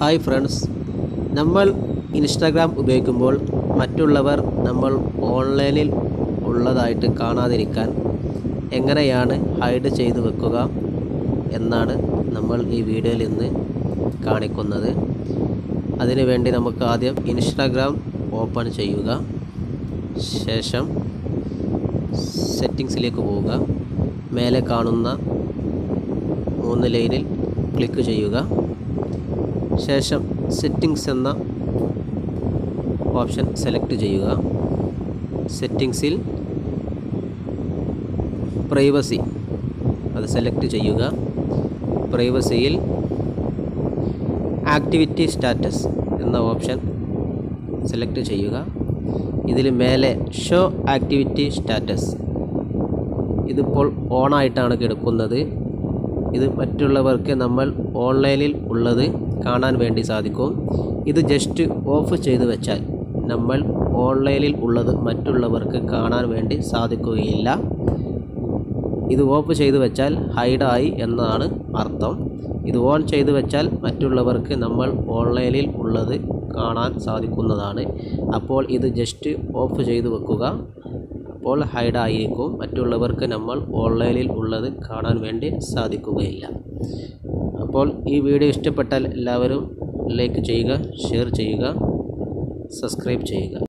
Hi friends, നമ്മൾ Instagram ഉപയോഗിക്കുമ്പോൾ മറ്റുള്ളവർ നമ്മൾ ഓൺലൈനിൽ ഉള്ളതായിട്ട് കാണാതിരിക്കാൻ എങ്ങനെയാണ് ഹൈഡ് ചെയ്തു വെക്കുക എന്നാണ് നമ്മൾ ഈ വീഡിയോയിൽ ഇന്ന് കാണിക്കുന്നത്. അതിനുവേണ്ടി നമുക്ക് ആദ്യം ഇൻസ്റ്റാഗ്രാം ഓപ്പൺ ചെയ്യുക, ശേഷം സെറ്റിങ്സിലേക്ക് പോവുക, മേലെ കാണുന്ന 3 ലൈനിൽ ക്ലിക്ക് ചെയ്യുക, ശേഷം സെറ്റിങ്സ് എന്ന ഓപ്ഷൻ സെലക്ട് ചെയ്യുക. സെറ്റിങ്സിൽ പ്രൈവസി അത് സെലക്ട് ചെയ്യുക. പ്രൈവസിയിൽ ആക്ടിവിറ്റി സ്റ്റാറ്റസ് എന്ന ഓപ്ഷൻ സെലക്ട് ചെയ്യുക. ഇതിൽ മേലെ ഷോ ആക്ടിവിറ്റി സ്റ്റാറ്റസ്, ഇതിപ്പോൾ ഓണായിട്ടാണ് കിടക്കുന്നത്. ഇത് മറ്റുള്ളവർക്ക് നമ്മൾ ഓൺലൈനിൽ ഉള്ളത് കാണാൻ വേണ്ടി സാധിക്കും. ഇത് ജസ്റ്റ് ഓഫ് ചെയ്തു വെച്ചാൽ നമ്മൾ ഓൺലൈനിൽ ഉള്ളത് മറ്റുള്ളവർക്ക് കാണാൻ വേണ്ടി സാധിക്കുകയില്ല. ഇത് ഓഫ് ചെയ്തു വെച്ചാൽ ഹൈഡായി എന്നാണ് അർത്ഥം. ഇത് ഓൺ ചെയ്തു വെച്ചാൽ മറ്റുള്ളവർക്ക് നമ്മൾ ഓൺലൈനിൽ ഉള്ളത് കാണാൻ സാധിക്കുന്നതാണ്. അപ്പോൾ ഇത് ജസ്റ്റ് ഓഫ് ചെയ്തു വെക്കുക, അപ്പോൾ ഹൈഡായിരിക്കും. മറ്റുള്ളവർക്ക് നമ്മൾ ഓൺലൈനിൽ ഉള്ളത് കാണാൻ വേണ്ടി സാധിക്കുകയില്ല. അപ്പോൾ ഈ വീഡിയോ ഇഷ്ടപ്പെട്ടാൽ എല്ലാവരും ലൈക്ക് ചെയ്യുക, ഷെയർ ചെയ്യുക, സബ്സ്ക്രൈബ് ചെയ്യുക.